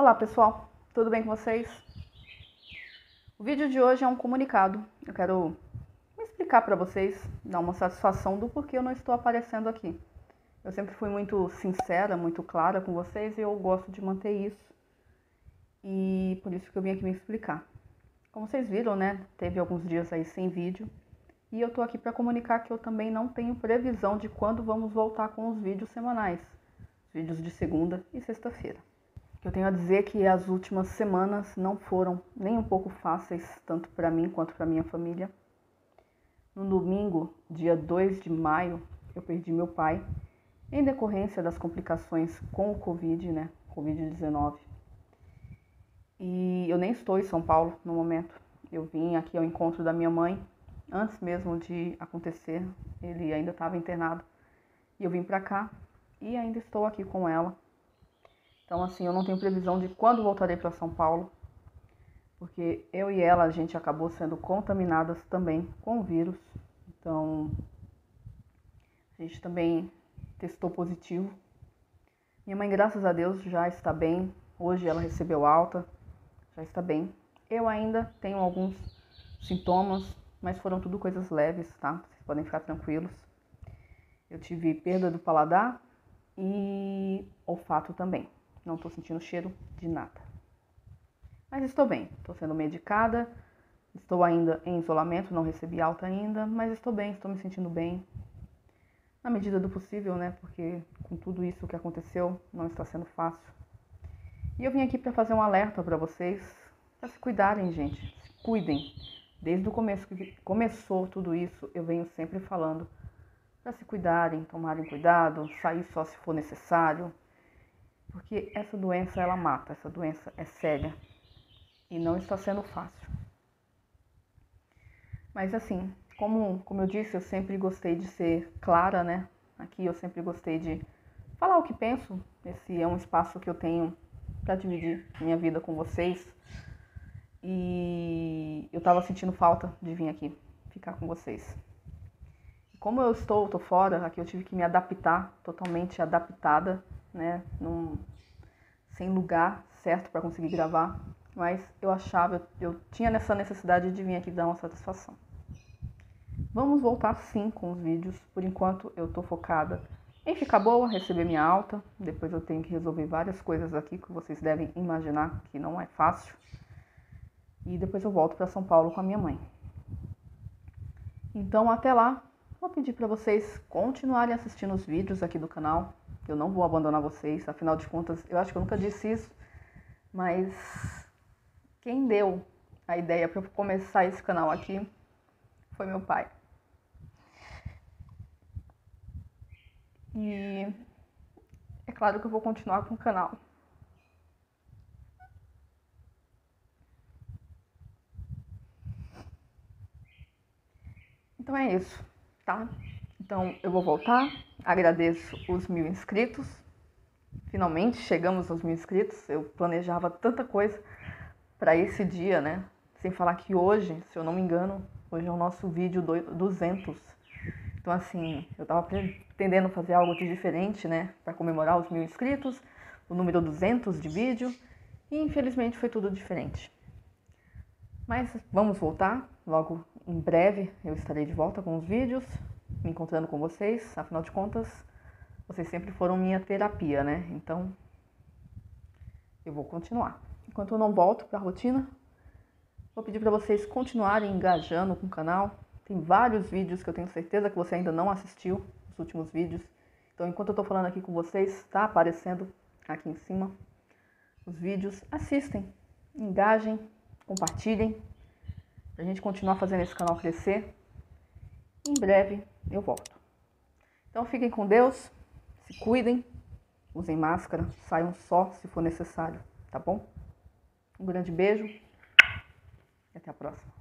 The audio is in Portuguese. Olá pessoal, tudo bem com vocês? O vídeo de hoje é um comunicado. Eu quero explicar para vocês, dar uma satisfação do porquê eu não estou aparecendo aqui. Eu sempre fui muito sincera, muito clara com vocês e eu gosto de manter isso. E por isso que eu vim aqui me explicar. Como vocês viram, né? Teve alguns dias aí sem vídeo. E eu tô aqui para comunicar que eu também não tenho previsão de quando vamos voltar com os vídeos semanais. Vídeos de segunda e sexta-feira. O que eu tenho a dizer é que as últimas semanas não foram nem um pouco fáceis, tanto para mim quanto para minha família. No domingo, dia 2 de maio, eu perdi meu pai, em decorrência das complicações com o Covid, né? Covid-19. E eu nem estou em São Paulo no momento. Eu vim aqui ao encontro da minha mãe, antes mesmo de acontecer, ele ainda estava internado. E eu vim pra cá e ainda estou aqui com ela. Então, assim, eu não tenho previsão de quando voltarei para São Paulo, porque eu e ela, a gente acabou sendo contaminadas também com o vírus. Então, a gente também testou positivo. Minha mãe, graças a Deus, já está bem. Hoje ela recebeu alta, já está bem. Eu ainda tenho alguns sintomas, mas foram tudo coisas leves, tá? Vocês podem ficar tranquilos. Eu tive perda do paladar e olfato também. Não estou sentindo cheiro de nada. Mas estou bem, estou sendo medicada, estou ainda em isolamento, não recebi alta ainda, mas estou bem, estou me sentindo bem. Na medida do possível, né? Porque com tudo isso que aconteceu, não está sendo fácil. E eu vim aqui para fazer um alerta para vocês, para se cuidarem, gente. Se cuidem. Desde o começo que começou tudo isso, eu venho sempre falando para se cuidarem, tomarem cuidado, sair só se for necessário. Porque essa doença, ela mata, essa doença é séria e não está sendo fácil. Mas assim, como eu disse, eu sempre gostei de ser clara, né? Aqui eu sempre gostei de falar o que penso. Esse é um espaço que eu tenho para dividir minha vida com vocês. E eu tava sentindo falta de vir aqui, ficar com vocês. Como eu tô fora, aqui eu tive que me adaptar, totalmente adaptada, né, sem lugar certo para conseguir gravar, mas eu tinha essa necessidade de vir aqui dar uma satisfação. Vamos voltar sim com os vídeos, por enquanto eu tô focada em ficar boa, receber minha alta, depois eu tenho que resolver várias coisas aqui que vocês devem imaginar que não é fácil, e depois eu volto para São Paulo com a minha mãe. Então até lá, vou pedir para vocês continuarem assistindo os vídeos aqui do canal. Eu não vou abandonar vocês, afinal de contas, eu acho que eu nunca disse isso, mas quem deu a ideia para eu começar esse canal aqui foi meu pai. E é claro que eu vou continuar com o canal. Então é isso, tá? Então eu vou voltar. Agradeço os 1000 inscritos, finalmente chegamos aos 1000 inscritos, eu planejava tanta coisa para esse dia, né? Sem falar que hoje, se eu não me engano, hoje é o nosso vídeo 200. Então assim, eu tava pretendendo fazer algo de diferente, né? Para comemorar os 1000 inscritos, o número 200 de vídeo, e infelizmente foi tudo diferente. Mas vamos voltar, logo em breve eu estarei de volta com os vídeos. Me encontrando com vocês, afinal de contas, vocês sempre foram minha terapia, né? Então, eu vou continuar. Enquanto eu não volto para a rotina, vou pedir para vocês continuarem engajando com o canal. Tem vários vídeos que eu tenho certeza que você ainda não assistiu, os últimos vídeos. Então, enquanto eu estou falando aqui com vocês, está aparecendo aqui em cima os vídeos. Assistem, engajem, compartilhem, para a gente continuar fazendo esse canal crescer. Em breve eu volto. Então fiquem com Deus, se cuidem, usem máscara, saiam só se for necessário, tá bom? Um grande beijo e até a próxima.